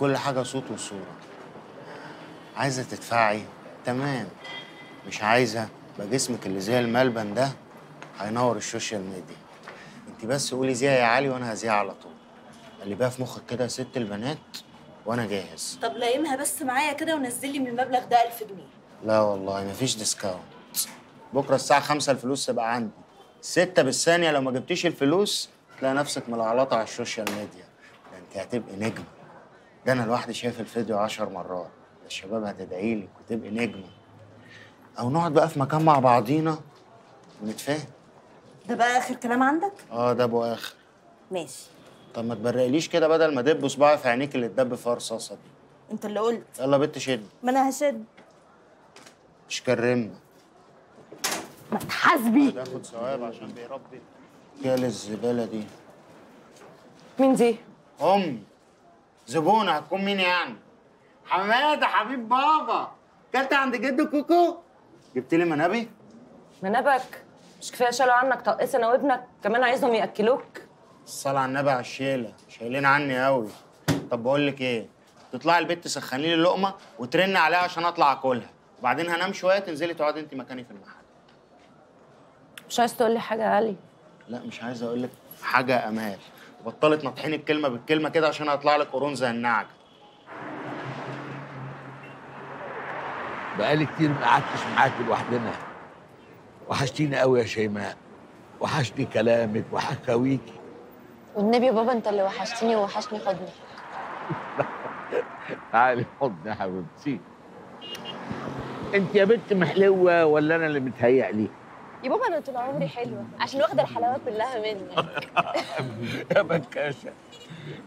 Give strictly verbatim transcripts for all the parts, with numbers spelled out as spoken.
كل حاجة صوت وصورة. عايزة تدفعي؟ تمام. مش عايزة؟ بقى جسمك اللي زي الملبن ده هينور السوشيال ميديا. انت بس قولي زيها يا علي وانا هزيها على طول. اللي بقى في مخك كده يا ست البنات وانا جاهز. طب لايمها بس معايا كده ونزلي من المبلغ ده ألف جنيه. لا والله مفيش ديسكاونت. بكره الساعة خمسة الفلوس تبقى عندي. ستة بالثانية لو ما جبتيش الفلوس تلاقي نفسك ملعلطة على السوشيال ميديا. ده انت هتبقي نجمة. ده انا لوحدي شايف الفيديو عشر مرات. ده الشباب هتدعيلك وتبقي نجمة. أو نقعد بقى في مكان مع بعضينا ونتفاهم. ده بقى آخر كلام عندك؟ اه ده أبو آخر. ماشي. طب ما تبرقليش كده بدل ما دب صباعي في عينيك اللي اتدب فيها رصاصة دي. انت اللي قلت. يلا بنت شد. ما أنا هشد. مش كرمنا. ما تحاسبي. هتاخد ثواب عشان بيربي. جال الزبالة دي. مين دي؟ أمي. زبونة هتكون مين يعني؟ حمادة حبيب بابا. كلت عند جد كوكو؟ جبت لي منابي؟ منابك؟ مش كفايه شالوا عنك طقس انا وابنك، كمان عايزهم ياكلوك. الصلاه على النبي على الشيله، شايلين عني قوي. طب بقول لك ايه؟ تطلعي البيت تسخني لي لقمه وترن عليها عشان اطلع اكلها، وبعدين هنام شويه تنزلي تقعدي انت مكاني في المحل. مش عايز تقول لي حاجه يا علي؟ لا مش عايز اقول لك حاجه يا امال، بطلت نطحيني الكلمه بالكلمه كده عشان هطلع لك قرون زي النعجه. بقالي كتير ما قعدتش معاك لوحدنا. وحشتيني قوي يا شيماء، وحشني كلامك وحكاويكي. والنبي يا بابا انت اللي وحشتيني ووحشني حضنك. تعالي حضني يا حبيبتي. انت يا بنت محلوه ولا انا اللي متهيألي؟ يا بابا انا طول عمري حلوه عشان واخده الحلاوه كلها منك. يا بكاشه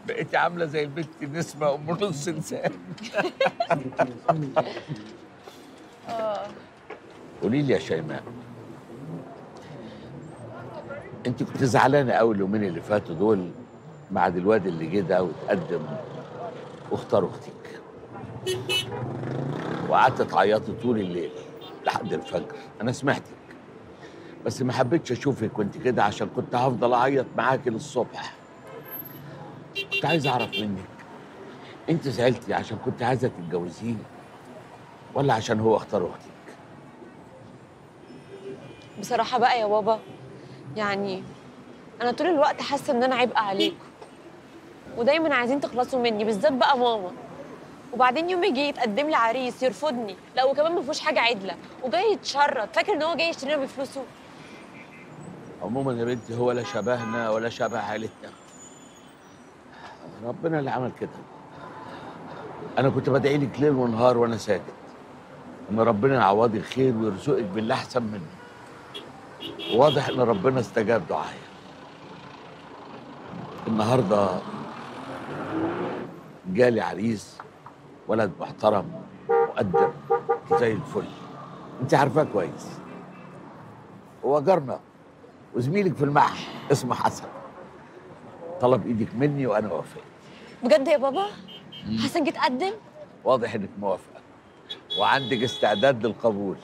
بقيتي عامله زي البنت نسمه ام نص لسان. اه قولي لي يا شيماء، انت كنت زعلانه قوي اليومين اللي فاتوا دول مع الواد اللي جه ده وتقدم واختار اختك، وقعدت تعيطي طول الليل لحد الفجر. انا سمعتك بس ما حبيتش اشوفك وانت كده عشان كنت هفضل اعيط معاكي للصبح. كنت عايز اعرف منك، انت زعلتي عشان كنت عايزه تتجوزيه ولا عشان هو اختار اختك؟ بصراحه بقى يا بابا، يعني أنا طول الوقت حاسة إن أنا عبء عليكم ودايماً عايزين تخلصوا مني، بالذات بقى ماما. وبعدين يوم يجي يتقدم لي عريس يرفضني، لا وكمان ما فيهوش حاجة عدلة، وجاي يتشرط، فاكر إن هو جاي يشترينا بفلوسه؟ عموماً يا بنتي هو لا شبهنا ولا شبه عيلتنا. ربنا اللي عمل كده. أنا كنت بدعي لك ليل ونهار وأنا ساكت إن ربنا يعوضك خير ويرزقك باللي أحسن منه. واضح ان ربنا استجاب دعائي. النهارده جالي عريس ولد محترم مؤدب زي الفل، انت عارفاه كويس. هو جارنا وزميلك في المعهد اسمه حسن. طلب ايدك مني وانا وافقت. بجد يا بابا؟ حسن جه اتقدم؟ واضح انك موافقه وعندك استعداد للقبول.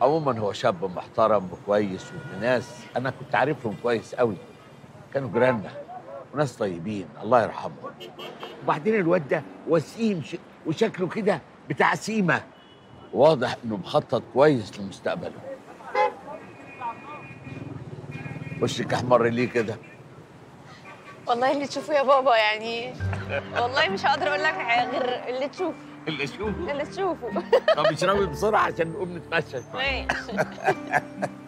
عموما هو شاب محترم وكويس وابن ناس، انا كنت عارفهم كويس قوي، كانوا جيراننا وناس طيبين الله يرحمهم. وبعدين الواد ده وسيم ش... وشكله كده بتاع سيمه، واضح انه مخطط كويس لمستقبله. وشك احمر ليه كده؟ والله اللي تشوفه يا بابا، يعني والله مش هقدر اقول لك غير اللي تشوفه. اللي تشوفه اللي تشوفه. طب اشربي بسرعه عشان نقوم نتمشى شويه. ماشي.